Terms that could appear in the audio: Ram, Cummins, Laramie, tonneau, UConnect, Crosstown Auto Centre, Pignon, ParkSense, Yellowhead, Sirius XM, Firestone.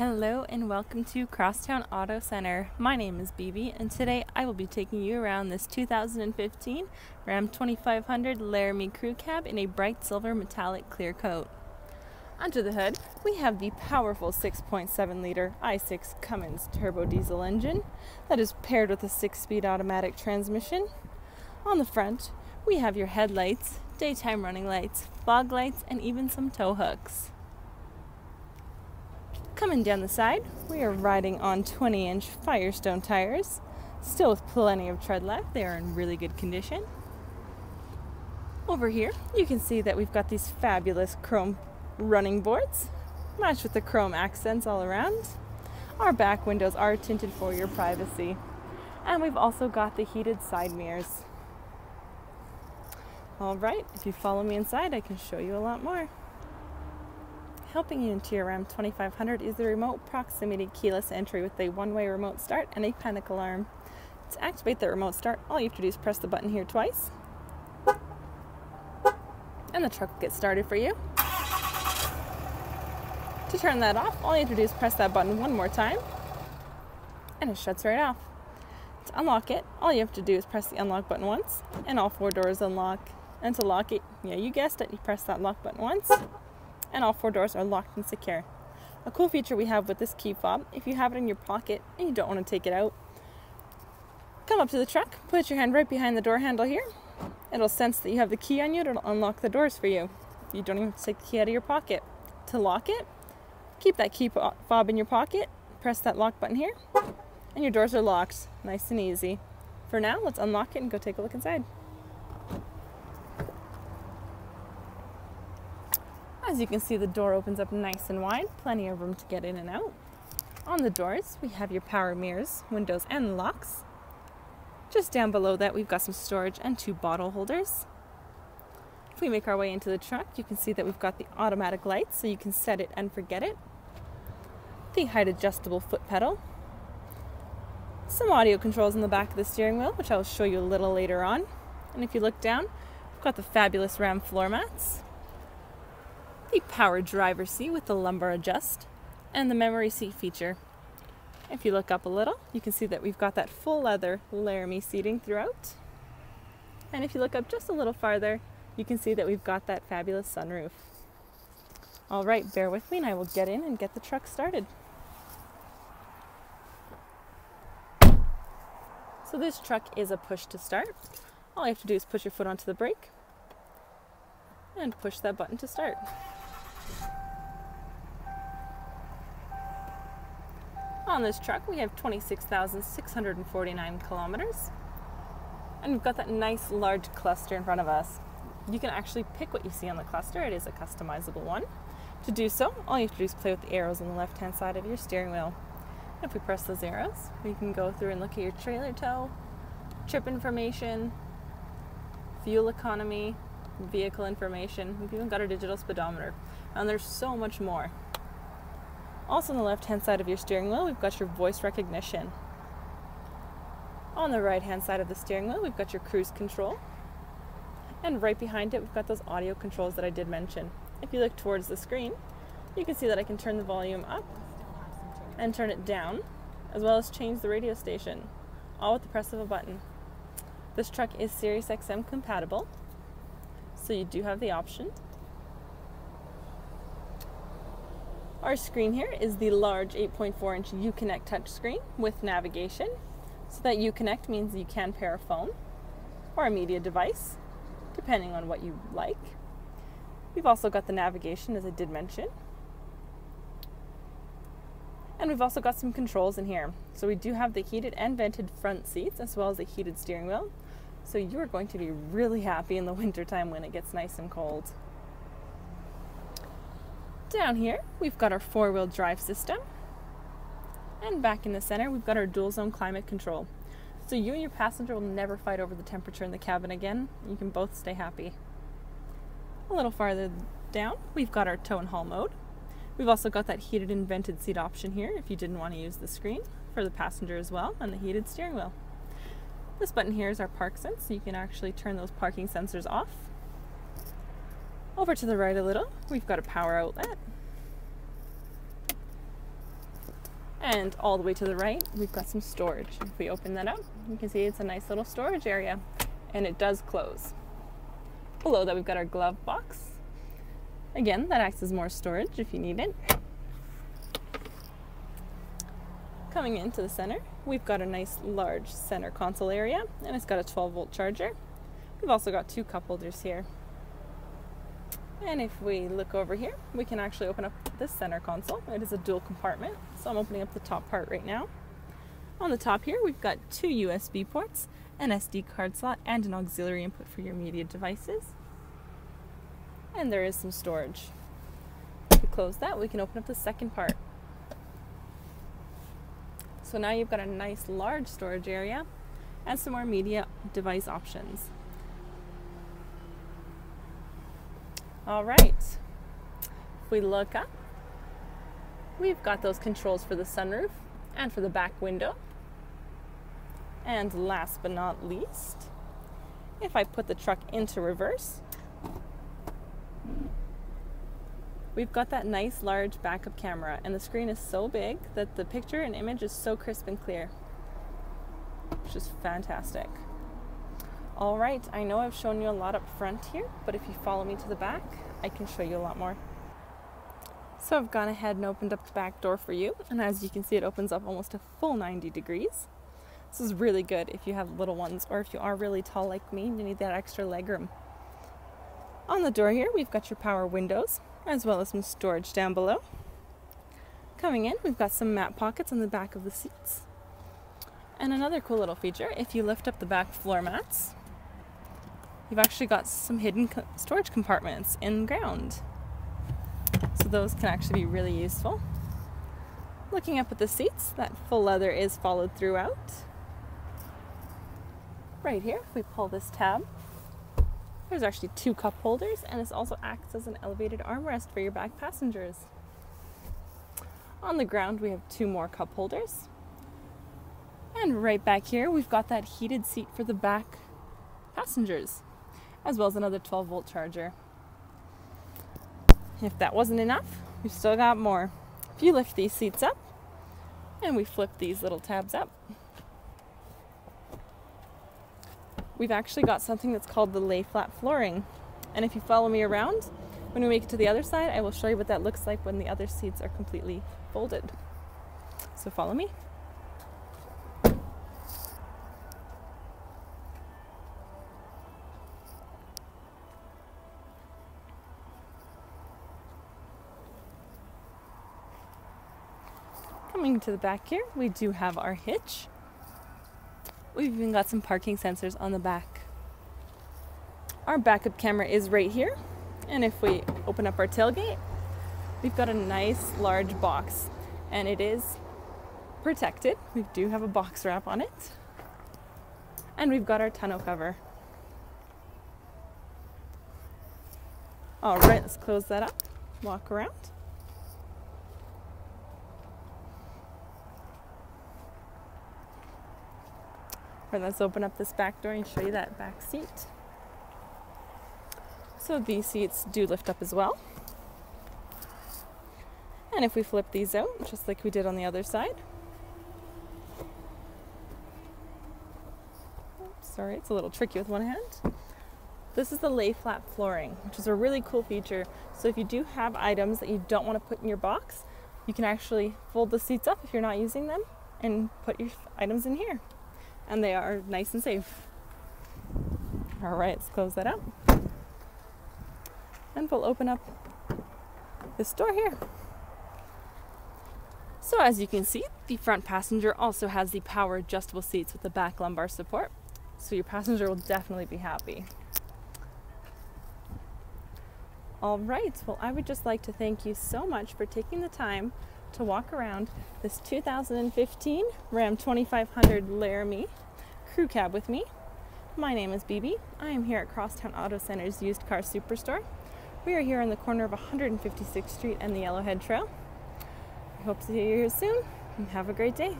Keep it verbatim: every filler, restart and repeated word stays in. Hello and welcome to Crosstown Auto Centre. My name is B B and today I will be taking you around this two thousand fifteen Ram twenty-five hundred Laramie Crew Cab in a bright silver metallic clear coat. Under the hood we have the powerful six point seven litre I six Cummins turbo diesel engine that is paired with a six speed automatic transmission. On the front we have your headlights, daytime running lights, fog lights, and even some tow hooks. Coming down the side, we are riding on twenty inch Firestone tires, still with plenty of tread left. They are in really good condition. Over here, you can see that we've got these fabulous chrome running boards, matched with the chrome accents all around. Our back windows are tinted for your privacy. And we've also got the heated side mirrors. All right, if you follow me inside, I can show you a lot more. Helping you into your Ram twenty-five hundred is the remote proximity keyless entry with a one-way remote start and a panic alarm. To activate the remote start, all you have to do is press the button here twice, and the truck will get started for you. To turn that off, all you have to do is press that button one more time, and it shuts right off. To unlock it, all you have to do is press the unlock button once, and all four doors unlock. And to lock it, yeah, you guessed it, you press that lock button once, and all four doors are locked and secure. A cool feature we have with this key fob, if you have it in your pocket and you don't want to take it out, come up to the truck, put your hand right behind the door handle here. It'll sense that you have the key on you, it'll unlock the doors for you. You don't even have to take the key out of your pocket. To lock it, keep that key fob in your pocket, press that lock button here, and your doors are locked, nice and easy. For now, let's unlock it and go take a look inside. As you can see, the door opens up nice and wide, plenty of room to get in and out. On the doors, we have your power mirrors, windows, and locks. Just down below that, we've got some storage and two bottle holders. If we make our way into the truck, you can see that we've got the automatic lights, so you can set it and forget it. The height adjustable foot pedal. Some audio controls in the back of the steering wheel, which I'll show you a little later on. And if you look down, we've got the fabulous Ram floor mats, the power driver seat with the lumbar adjust, and the memory seat feature. If you look up a little, you can see that we've got that full leather Laramie seating throughout. And if you look up just a little farther, you can see that we've got that fabulous sunroof. All right, bear with me and I will get in and get the truck started. So this truck is a push to start. All you have to do is put your foot onto the brake and push that button to start. On this truck we have twenty-six thousand six hundred forty-nine kilometers, and we've got that nice large cluster in front of us. You can actually pick what you see on the cluster. It is a customizable one. To do so, all you have to do is play with the arrows on the left hand side of your steering wheel. And if we press those arrows, we can go through and look at your trailer tow, trip information, fuel economy, vehicle information. We've even got a digital speedometer, and there's so much more. Also on the left hand side of your steering wheel, we've got your voice recognition. On the right hand side of the steering wheel, we've got your cruise control. And right behind it, we've got those audio controls that I did mention. If you look towards the screen, you can see that I can turn the volume up and turn it down, as well as change the radio station, all with the press of a button. This truck is Sirius X M compatible, so you do have the option. Our screen here is the large eight point four inch UConnect touchscreen with navigation. So that UConnect means you can pair a phone or a media device, depending on what you like. We've also got the navigation, as I did mention. And we've also got some controls in here. So we do have the heated and vented front seats, as well as the heated steering wheel. So you're going to be really happy in the wintertime when it gets nice and cold. Down here, we've got our four-wheel drive system. And back in the center, we've got our dual zone climate control. So you and your passenger will never fight over the temperature in the cabin again. You can both stay happy. A little farther down, we've got our tow and haul mode. We've also got that heated and vented seat option here if you didn't want to use the screen, for the passenger as well, and the heated steering wheel. This button here is our ParkSense, so you can actually turn those parking sensors off. Over to the right a little, we've got a power outlet. And all the way to the right, we've got some storage. If we open that up, you can see it's a nice little storage area, and it does close. Below that, we've got our glove box. Again, that acts as more storage if you need it. Coming into the center, we've got a nice large center console area, and it's got a twelve volt charger. We've also got two cup holders here. And if we look over here, we can actually open up this center console. It is a dual compartment, so I'm opening up the top part right now. On the top here, we've got two U S B ports, an S D card slot, and an auxiliary input for your media devices. And there is some storage. If we close that, we can open up the second part. So now you've got a nice large storage area and some more media device options. All right, if we look up, we've got those controls for the sunroof and for the back window. And last but not least, if I put the truck into reverse, we've got that nice large backup camera, and the screen is so big that the picture and image is so crisp and clear, which is fantastic. All right, I know I've shown you a lot up front here, but if you follow me to the back, I can show you a lot more. So I've gone ahead and opened up the back door for you, and as you can see, it opens up almost a full ninety degrees. This is really good if you have little ones, or if you are really tall like me and you need that extra legroom. On the door here, we've got your power windows, as well as some storage down below. Coming in, we've got some mat pockets on the back of the seats. And another cool little feature, if you lift up the back floor mats, you've actually got some hidden co storage compartments in ground. So those can actually be really useful. Looking up at the seats, that full leather is followed throughout. Right here, if we pull this tab, there's actually two cup holders, and this also acts as an elevated armrest for your back passengers. On the ground, we have two more cup holders. And right back here, we've got that heated seat for the back passengers, as well as another twelve volt charger. If that wasn't enough, we've still got more. If you lift these seats up and we flip these little tabs up, we've actually got something that's called the lay flat flooring. And if you follow me around, when we make it to the other side, I will show you what that looks like when the other seats are completely folded. So follow me. Coming to the back here, we do have our hitch. We've even got some parking sensors on the back. Our backup camera is right here, and if we open up our tailgate, we've got a nice large box, and it is protected. We do have a box wrap on it, and we've got our tonneau cover. All right, let's close that up, walk around. Let's open up this back door and show you that back seat. So these seats do lift up as well. And if we flip these out, just like we did on the other side. Oops, sorry, it's a little tricky with one hand. This is the lay flat flooring, which is a really cool feature. So if you do have items that you don't want to put in your box, you can actually fold the seats up if you're not using them and put your items in here. And they are nice and safe. All right, let's close that up. And we'll open up this door here. So as you can see, the front passenger also has the power adjustable seats with the back lumbar support. So your passenger will definitely be happy. All right, well, I would just like to thank you so much for taking the time to walk around this two thousand fifteen Ram twenty-five hundred Laramie crew cab with me. My name is B B. I am here at Crosstown Auto Centre's used car superstore. We are here on the corner of one hundred fifty-sixth Street and the Yellowhead Trail. I hope to see you here soon, and have a great day.